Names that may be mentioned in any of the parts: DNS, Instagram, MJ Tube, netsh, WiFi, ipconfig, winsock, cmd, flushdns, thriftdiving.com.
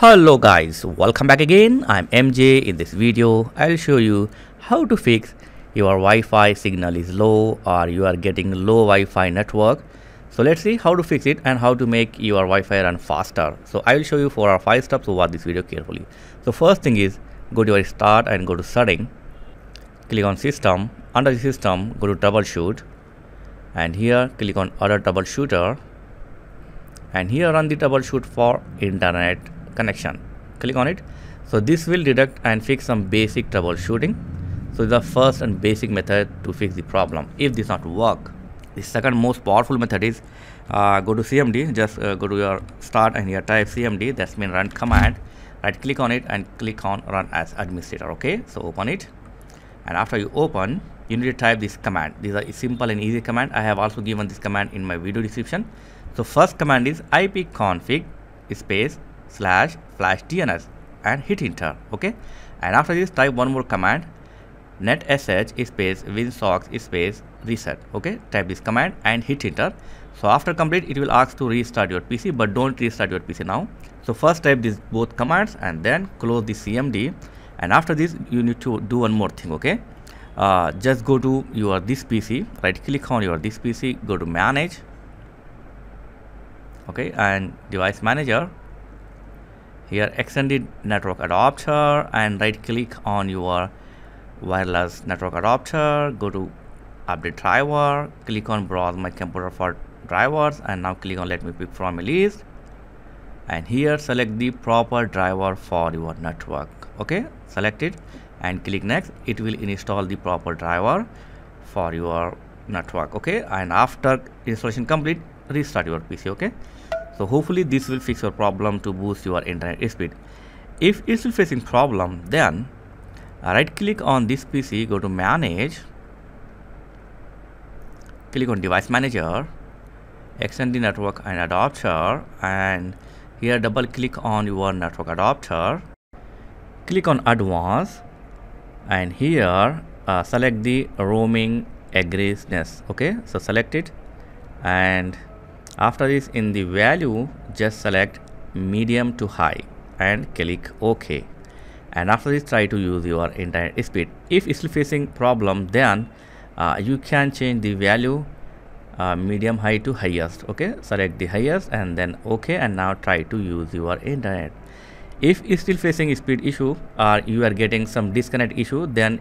Hello guys, welcome back again. I'm MJ. In this video I'll show you how to fix your Wi-Fi signal is low or you are getting low Wi-Fi network. So let's see how to fix it and how to make your Wi-Fi run faster. So I will show you 4 or 5 steps. So watch this video carefully. So first thing is, go to your start and go to setting, click on system. Under the system, go to troubleshoot, and here click on other troubleshooter, and here run the troubleshoot for internet connection. Click on it. So this will detect and fix some basic troubleshooting. So the first and basic method to fix the problem. If this not work, the second most powerful method is go to cmd. Just go to your start and here type cmd, that's mean run command. Right click on it and click on run as administrator. Okay, so open it, and after you open, you need to type this command. These are simple and easy command. I have also given this command in my video description. So first command is ipconfig space slash flash DNS and hit enter. Okay, and after this type one more command, netsh space winsock space reset. Okay, type this command and hit enter. So after complete, it will ask to restart your PC, but don't restart your PC now. So first type these both commands and then close the cmd, and after this you need to do one more thing. Okay, just go to your this PC, right click on your this PC, go to manage, okay, and device manager. Here extended network adapter, and right click on your wireless network adapter, go to update driver, click on browse my computer for drivers, and now click on let me pick from a list, and here select the proper driver for your network. Okay, select it and click next. It will install the proper driver for your network. Okay, and after installation complete, restart your PC. Okay, so hopefully this will fix your problem to boost your internet speed. If it's still facing problem, then right click on this PC, go to manage, click on device manager, extend the network and adapter, and here double click on your network adapter, click on advanced, and here select the roaming egregiousness. Okay, so select it, and after this in the value just select medium to high and click OK, and after this try to use your internet speed. If it's still facing problem, then you can change the value medium high to highest. Okay, select the highest and then OK, and now try to use your internet. If it's still facing a speed issue or you are getting some disconnect issue, then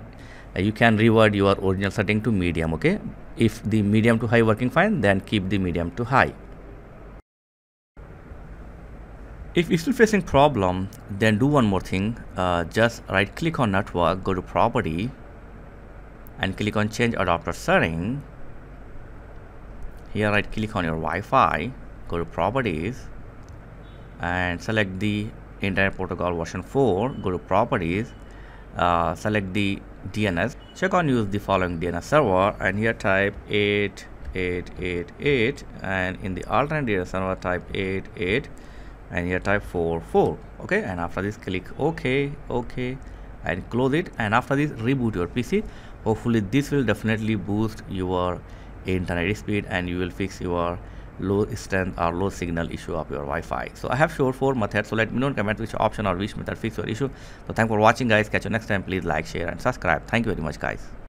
you can revert your original setting to medium. Okay, if the medium to high working fine, then keep the medium to high. If you're still facing problem, then do one more thing. Just right click on network, go to property, and click on change adapter setting. Here right click on your Wi-Fi, go to properties, and select the internet protocol version 4, go to properties, select the DNS, check on use the following DNS server, and here type 8888, and in the alternate DNS server type 88, and here type 44. Okay, and after this click OK and close it, and after this reboot your PC. Hopefully this will definitely boost your internet speed and you will fix your low strength or low signal issue of your Wi-Fi. So I have showed 4 methods. So let me know in comment which option or which method fix your issue. So thanks for watching guys. Catch you next time. Please like, share and subscribe. Thank you very much guys.